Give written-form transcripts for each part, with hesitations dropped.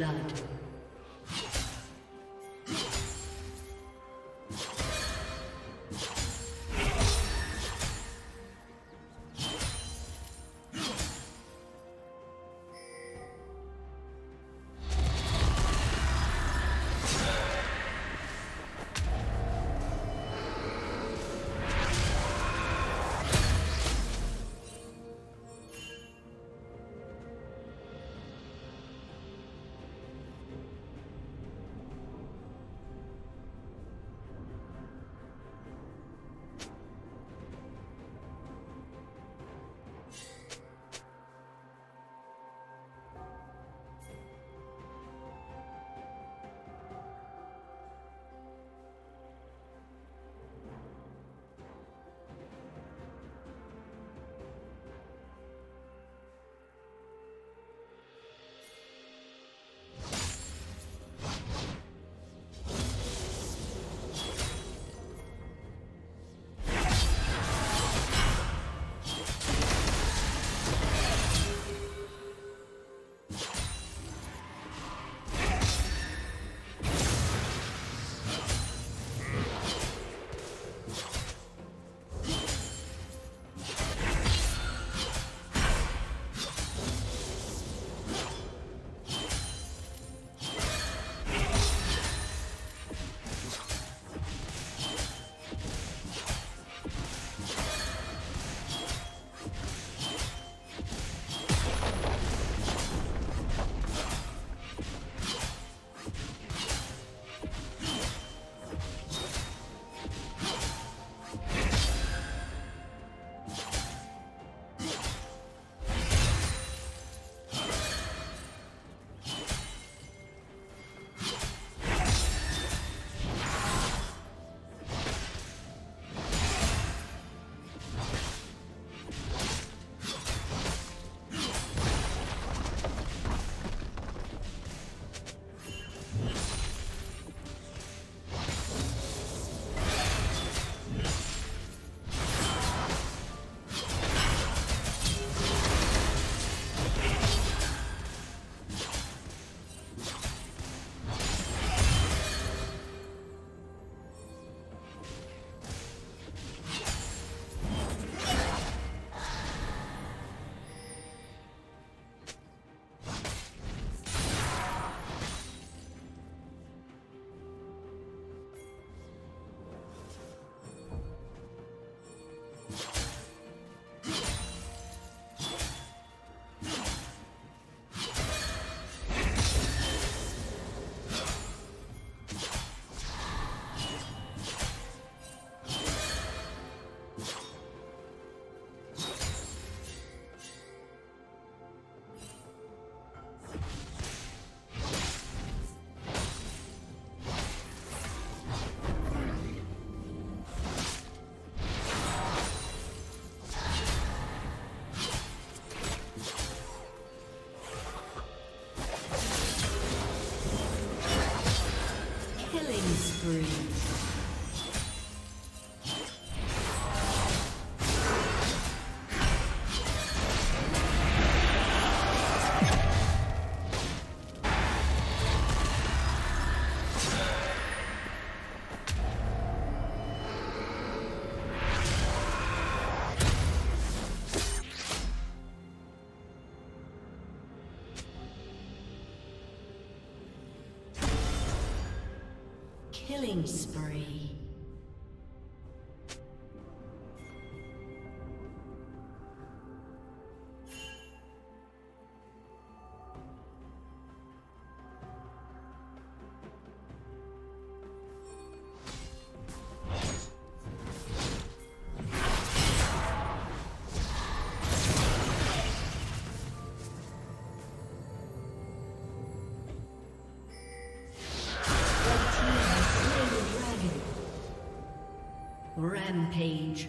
blood. Killing spree. Rampage.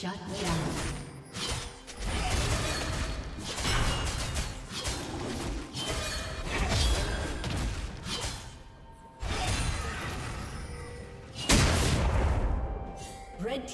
Shut down. Red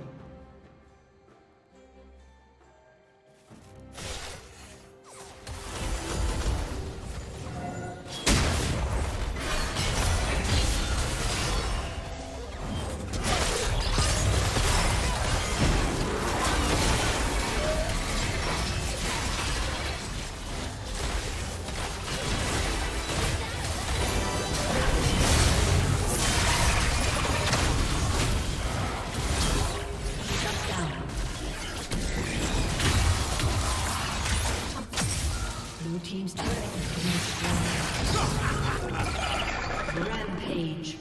Rampage.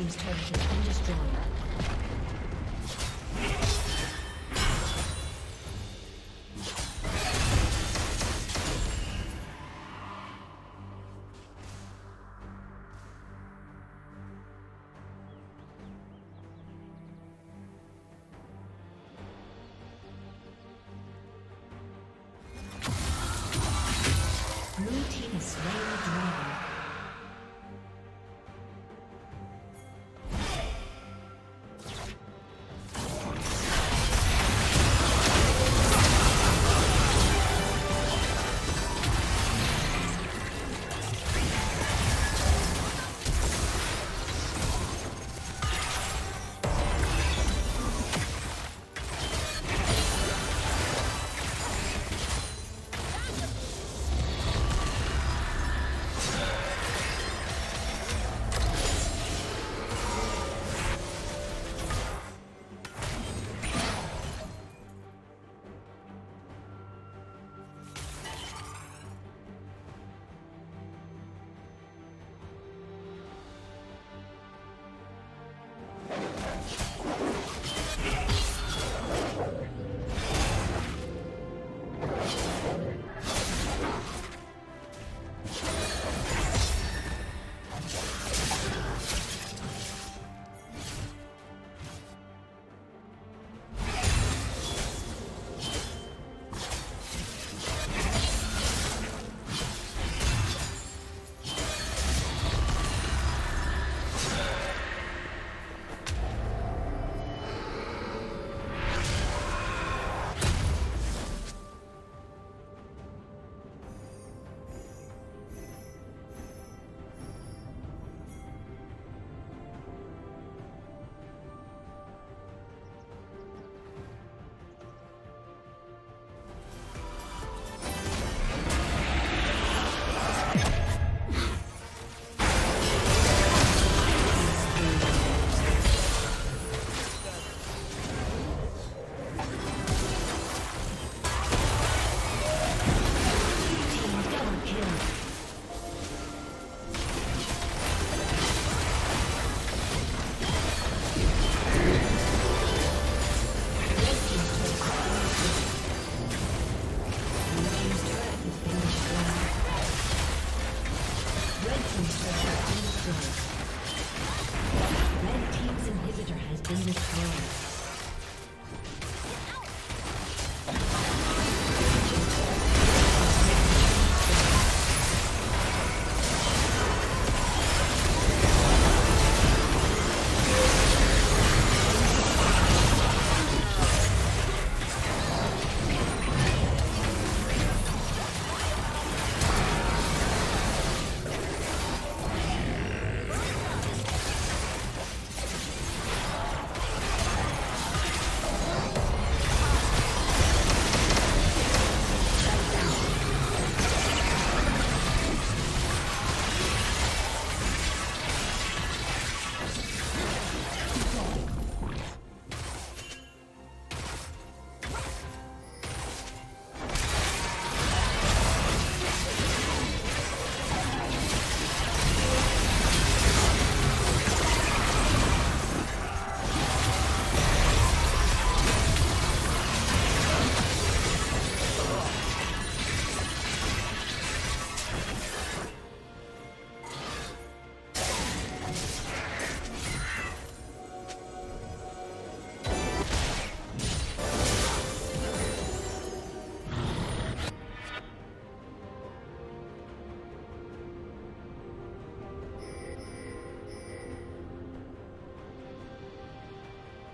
team's turret has been destroyed.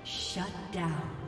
Shut down.